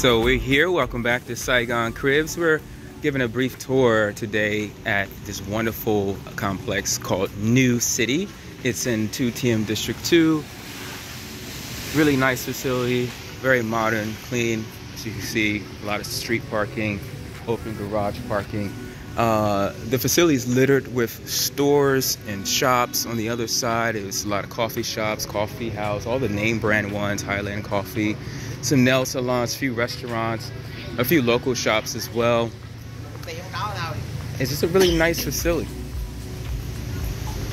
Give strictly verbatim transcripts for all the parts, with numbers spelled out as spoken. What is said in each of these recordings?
So we're here, welcome back to Saigon Cribs. We're giving a brief tour today at this wonderful complex called New City. It's in Thu Thiem District two. Really nice facility, very modern, clean. As you can see, a lot of street parking, open garage parking. Uh, the facility is littered with stores and shops. On the other side, there's a lot of coffee shops, coffee house, all the name brand ones, Highland Coffee, some nail salons, few restaurants, a few local shops as well. It's just a really nice facility.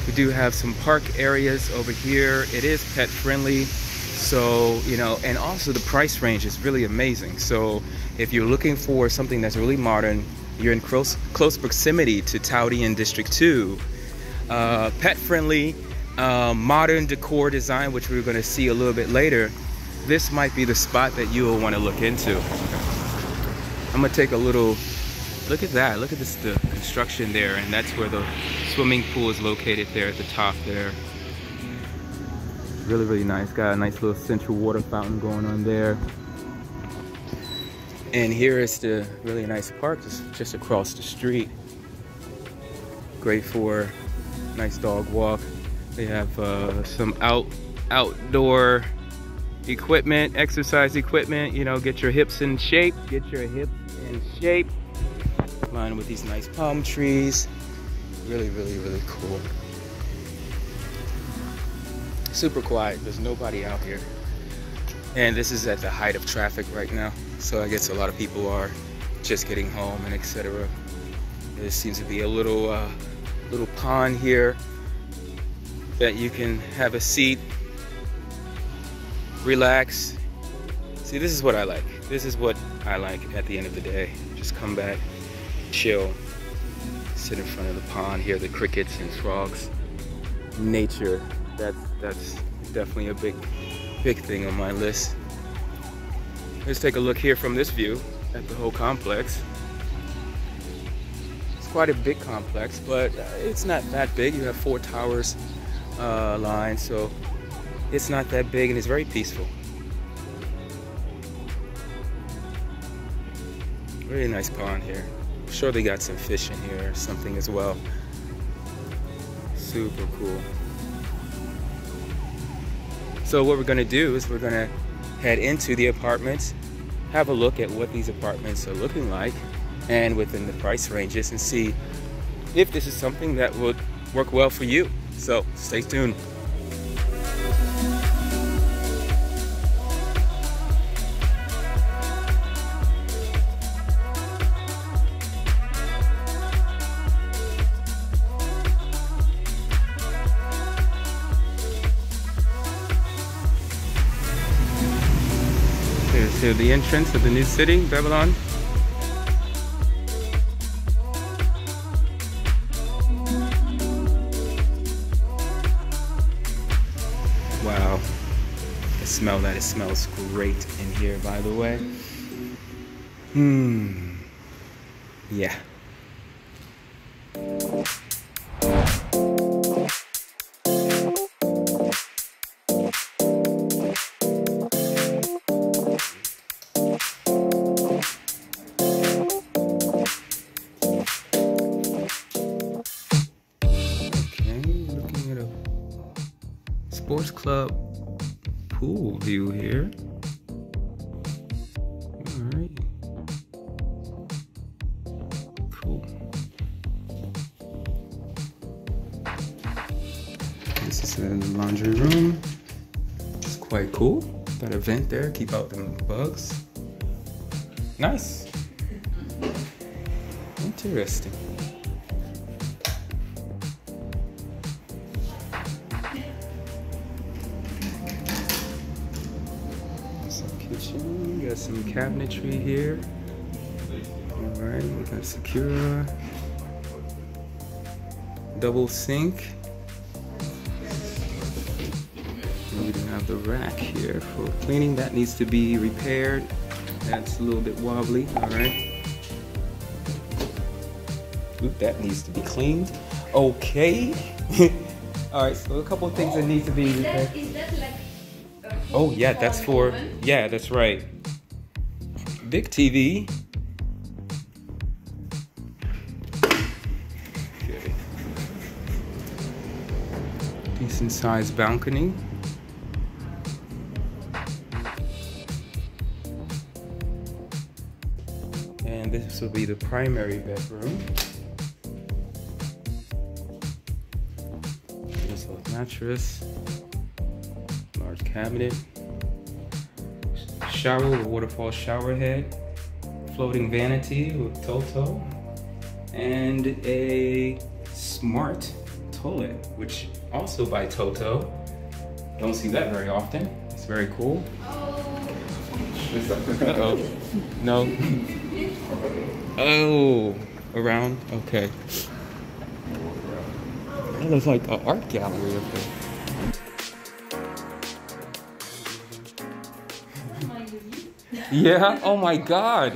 We do have some park areas over here. It is pet friendly. So, you know, and also the price range is really amazing. So if you're looking for something that's really modern, you're in close, close proximity to Taudian District two. Uh, pet-friendly, uh, modern decor design, which we're gonna see a little bit later. This might be the spot that you'll wanna look into. I'm gonna take a little, look at that, look at this, the construction there, and that's where the swimming pool is located there at the top there. Really, really nice. Got a nice little central water fountain going on there. And here is the really nice park just, just across the street. Great for a nice dog walk. They have uh, some out outdoor equipment, exercise equipment, you know, get your hips in shape, get your hips in shape. Lined with these nice palm trees. Really, really, really cool. Super quiet, there's nobody out here. And this is at the height of traffic right now. So I guess a lot of people are just getting home and et cetera. There seems to be a little, uh, little pond here that you can have a seat, relax. See, this is what I like. This is what I like at the end of the day. Just come back, chill, sit in front of the pond, hear the crickets and frogs, nature. That's, that's definitely a big, big thing on my list. Let's take a look here from this view at the whole complex. It's quite a big complex, but it's not that big. You have four towers uh, lined, so it's not that big and it's very peaceful. Really nice pond here. I'm sure they got some fish in here or something as well. Super cool. So what we're gonna do is we're gonna head into the apartments, have a look at what these apartments are looking like and within the price ranges and see if this is something that would work well for you. So stay tuned. To the entrance of the new city, Babylon. Wow, I smell that. It smells great in here, by the way. Hmm, yeah. Sports club pool view here. All right. Cool. This is the laundry room. It's quite cool. Got a vent there, keep out the bugs. Nice. Interesting. Kitchen, got some cabinetry here. All right, we got Sakura. Double sink. And we don't have the rack here for cleaning. That needs to be repaired. That's a little bit wobbly. All right. Oop, that needs to be cleaned. Okay. All right. So a couple of things that need to be repaired. Oh yeah, that's for, yeah, that's right. big T V. Okay. Decent sized balcony. And this will be the primary bedroom. There's a mattress, large cabinet, shower with waterfall shower head, floating vanity with Toto, and a smart toilet, which also by Toto. Don't see that very often. It's very cool. Uh-oh. No. Oh, around? Okay. That looks like an art gallery up there. Yeah, oh my god.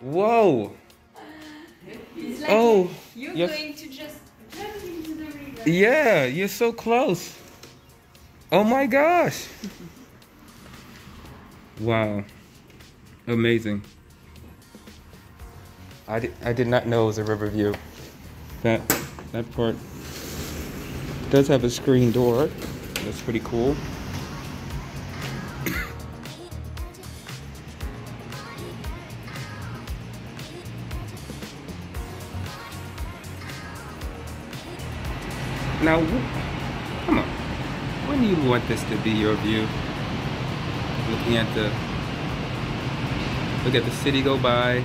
Whoa. It's like oh. You're yes. going to just jump into the river. Yeah, you're so close. Oh my gosh. Wow. Amazing. I did, I did not know it was a river view. That, that part does have a screen door. That's pretty cool. Now, come on, when do you want this to be your view? Looking at the, look at the city go by,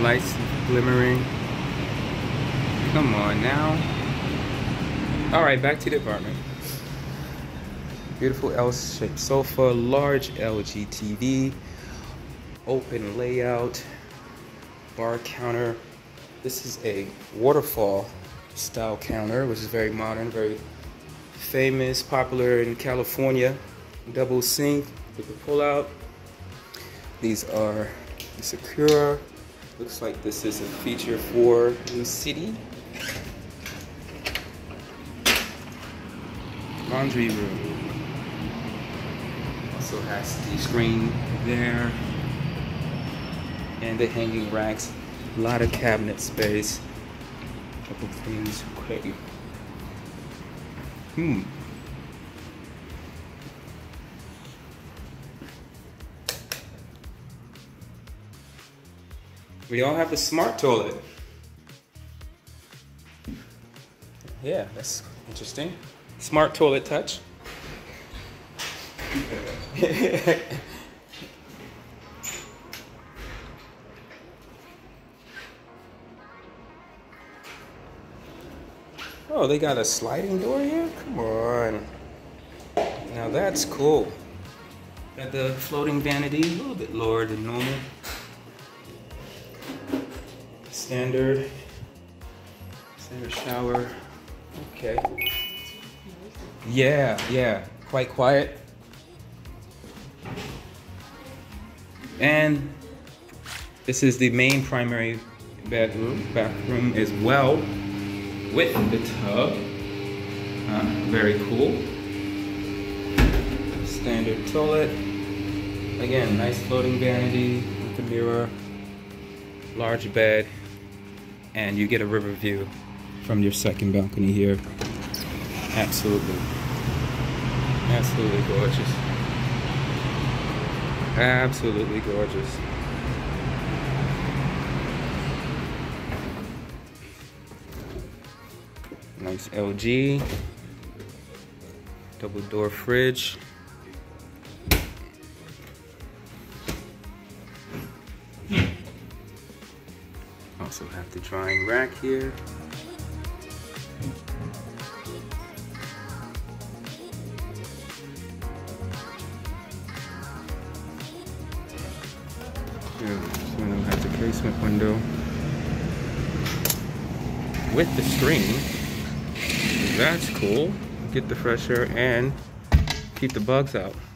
lights glimmering. Come on now. All right, back to the apartment. Beautiful L-shaped sofa, large L G T V, open layout, bar counter. This is a waterfall style counter, which is very modern, very famous, popular in California. Double sink with the pull-out. These are the Sakura. Looks like this is a feature for New City. Laundry room. Also has the screen there. And the hanging racks. A lot of cabinet space. Couple things. Okay. Hmm. We all have a smart toilet. Yeah, that's interesting. Smart toilet touch. Oh, they got a sliding door here? Come on. Now that's cool. Got the floating vanity, a little bit lower than normal. Standard. Standard shower. Okay. Yeah, yeah. Quite quiet. And this is the main primary bedroom, bathroom as well. With the tub, uh, very cool. Standard toilet. Again, nice floating vanity with the mirror, large bed, and you get a river view from your second balcony here. Absolutely, absolutely gorgeous. Absolutely gorgeous. Nice L G, double door fridge. Also have the drying rack here. Yeah, this window has a casement window with the screen. That's cool. Get the fresh air and keep the bugs out.